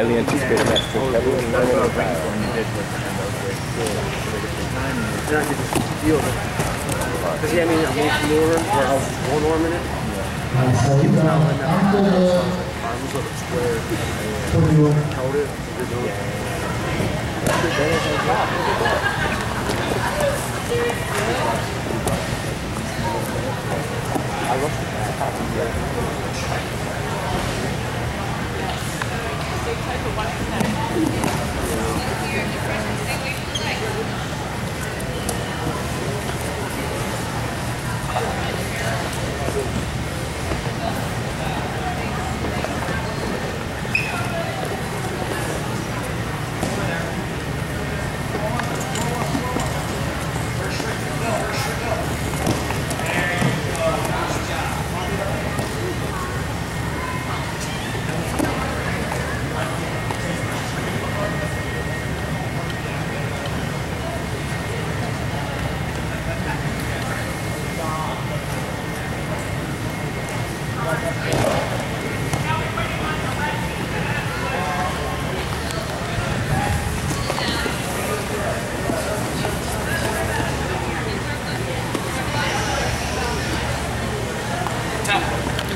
highly anticipated match for Kevin. They're not going to deal with it. Because, yeah, I mean, Norm in it. He was not letting that happen. Arms up square. Held it. I love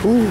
ooh.